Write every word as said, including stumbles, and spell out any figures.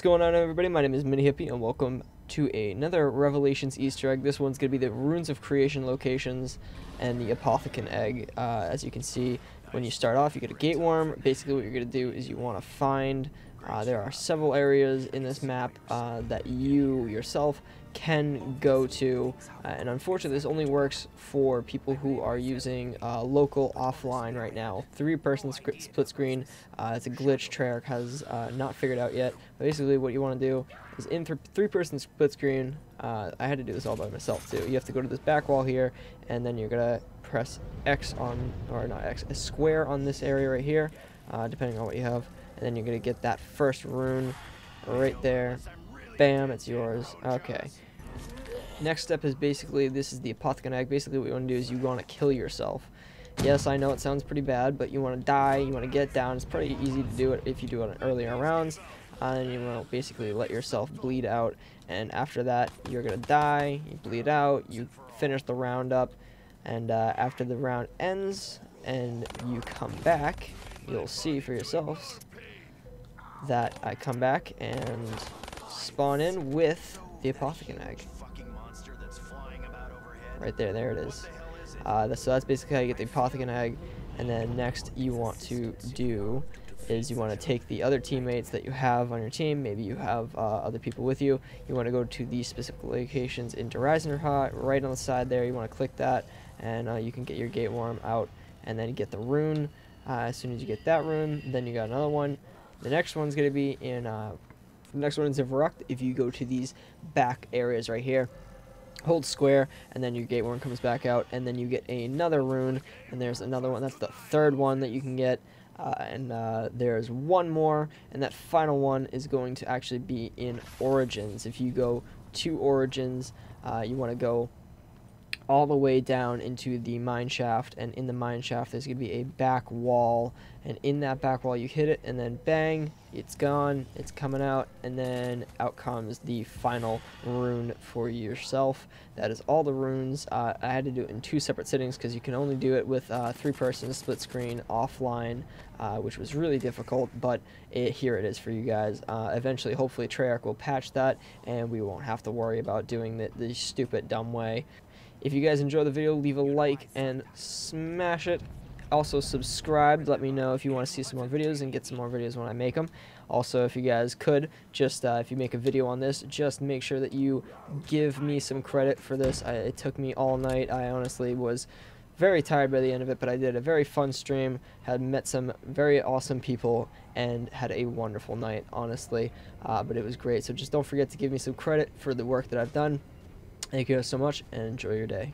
What's going on, everybody? My name is Mini Hippie, and welcome to another Revelations Easter egg. This one's going to be the Runes of Creation locations and the Apothicon Egg. Uh, as you can see, when you start off, you get a gate worm. Basically, what you're going to do is you want to find... Uh, there are several areas in this map uh, that you yourself can go to, uh, and unfortunately this only works for people who are using uh, local offline right now. Three person split screen, uh, it's a glitch Treyarch has uh, not figured out yet, but basically what you want to do is in th three person split screen, uh, I had to do this all by myself too. You have to go to this back wall here, and then you're gonna press X on, or not X, a square on this area right here, uh, depending on what you have. And then you're going to get that first rune right there. Bam, it's yours. Okay. Next step is basically, this is the Apothicon Egg. Basically what you want to do is you want to kill yourself. Yes, I know it sounds pretty bad, but you want to die, you want to get down. It's pretty easy to do it if you do it in earlier rounds. Uh, and you want to basically let yourself bleed out. And after that, you're going to die, you bleed out, you finish the round up. And uh, after the round ends and you come back, you'll see for yourselves that I come back and spawn in with the Apothicon Egg. Right there, there it is. Uh, that's, so that's basically how you get the Apothicon Egg. And then next you want to do is you want to take the other teammates that you have on your team. Maybe you have uh, other people with you. You want to go to these specific locations into Reisner Hot, right on the side there. You want to click that, and uh, you can get your gate worm out and then get the rune. Uh, as soon as you get that rune, then you got another one. The next one's going to be in, uh, the next one is in Rucked. If you go to these back areas right here, hold square, and then your gate worm comes back out, and then you get another rune, and there's another one. That's the third one that you can get, uh, and uh, there's one more, and that final one is going to actually be in Origins. If you go to Origins, uh, you want to go all the way down into the mine shaft, and in the mine shaft there's gonna be a back wall, and in that back wall you hit it, and then bang, it's gone, it's coming out, and then out comes the final rune for yourself. That is all the runes. uh, I had to do it in two separate sittings because you can only do it with uh, three person split screen offline, uh, which was really difficult, but it, here it is for you guys. Uh, eventually, hopefully Treyarch will patch that and we won't have to worry about doing the, the stupid dumb way. If you guys enjoy the video, leave a like and smash it. Also subscribe. Let me know if you want to see some more videos and get some more videos when I make them. Also, if you guys could, just uh, if you make a video on this, just make sure that you give me some credit for this. I, it took me all night. I honestly was very tired by the end of it, but I did a very fun stream, had met some very awesome people, and had a wonderful night, honestly. Uh, but it was great. So just don't forget to give me some credit for the work that I've done. Thank you guys so much, and enjoy your day.